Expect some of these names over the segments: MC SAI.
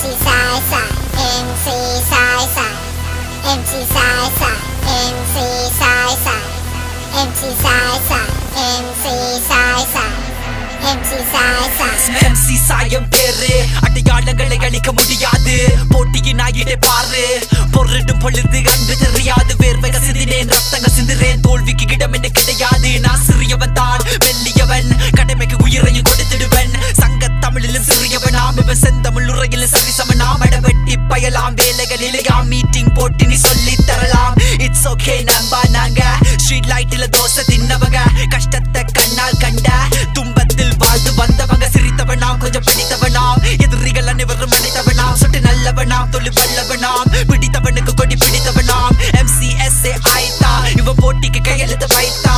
MC SAI SAI, MC SAI SAI, MC SAI SAI, MC SAI SAI, MC SAI SAI, MC SAI SAI, MC SAI SAI. MC SAI'ன் பேரு அடையாளங்களை அழிக்க முடியாது. போட்டியின் ஆயிட்டே பாரு, பொருடும் பொழுது அன்று தெரியாது. வேர்வை கசிந்தினேன், ரத்தம் கசிந்திரேன், தோல்விக்கு இடம் என்ன கிடையாது. நான் சிறியவன் தான் வெள்ளியவன், கடமைக்கு உயிரையும் கொடுத்திடுவன். சங்க தமிழிலும் சிறியவன் நாம், இவன் செந்தமிழ் உரையிலும் சரிசமன் நாம். அடவெட்டி பயலாம் வேலைகளிலே யாம், மீட்டிங் போட்டு நீ சொல்லி தரலாம். இட்ஸ் ஓகே நம்பா, நாங்க ஸ்ட்ரீட் லைட்ல தோசை தின்னவங்க, கஷ்டத்தை கண்ணால் கண்ட துன்பத்தில் வாழ்ந்து வந்தவங்க. சிரித்தவனாம், கொஞ்சம் படித்தவனாம், எதிரிகள் அனைவரும் மனிதவனாம். சுட்டு நல்லவனாம், தொழில் வல்லவனாம், பிடித்தவனுக்கு கொடி பிடித்தவனாம். MC SAI தா இவன் போட்டிக்கு கையெழுத்து வைத்தா.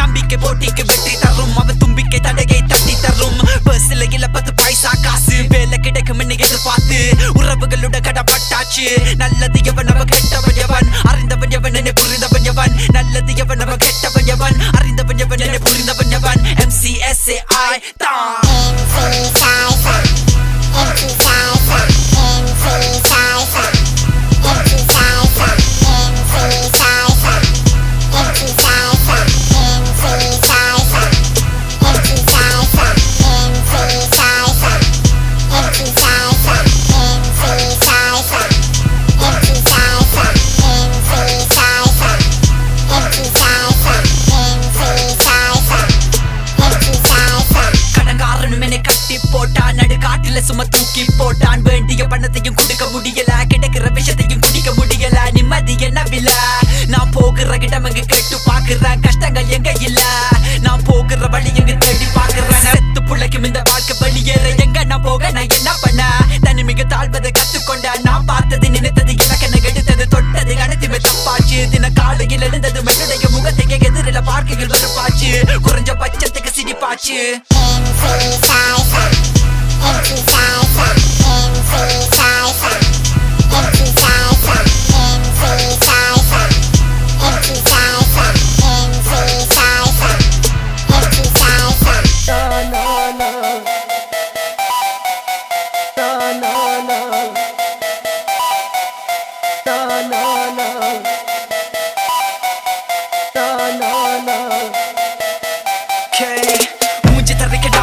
நம்பிக்கை போட்டிக்கு வெற்றி தரும், அவன் தும்பிக்கை தடையை தட்டி தரும். பர்சில இலப்பத்து பைசா காசு, வேலை கிடைக்கும் எதிர்பார்த்து உறவுகளோட கடப்பட்டாச்சு. நல்லது எவன் அவன், கெட்டவன் எவன், அறிந்தவன் எவன் என்னை புரிந்தவன் எவன். நல்லது எவன் அவன், கெட்டவன் எவன், அறிந்தவன் எவன் என்னை புரிந்தவன் எவன். MC SAI தா. சும்மா தூக்கி போட்டான், வேண்டிய பணத்தையும் கொடுக்க முடியல, கிடைக்கிற விஷத்தையும் குடிக்க முடியல. நிம்மதி என்ன வில, நான் போகிற இடம் எங்க கேட்டு பாக்குறேன், கஷ்டங்கள் எங்க இல்ல, நான் போகிற வழி எங்க தேடி பாக்குறேன். செத்து புள்ளைக்கும் இந்த வாழ்க்கை வெளியேற எங்க நான் போக, நான் என்ன பண்ண, தனிமிக தாழ்வதை கத்துக்கொண்ட நான். பார்த்தது நினைத்தது எனக்கு என்ன எடுத்தது, தொட்டது அனைத்துமே தப்பாச்சு. தின காலையில் எழுந்தது என்னுடைய முகத்தை எதிரில பார்க்கையில் வெறுப்பாச்சு, குறைஞ்ச பட்சத்துக்கு சிரிப்பாச்சு. MC SAI SAI, MC SAI SAI, MC SAI SAI, MC SAI SAI, MC SAI SAI, MC SAI SAI, MC SAI SAI. No no no no no no no no no. Okay. மூஞ்சி தரைக்கடா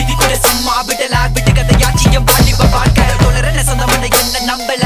விதி கூட சும்மா விடலா, விட்டு கதையாச்சியம் பாடி வாழ்க்கை தொடர சொந்தமன என்ன நம்பல.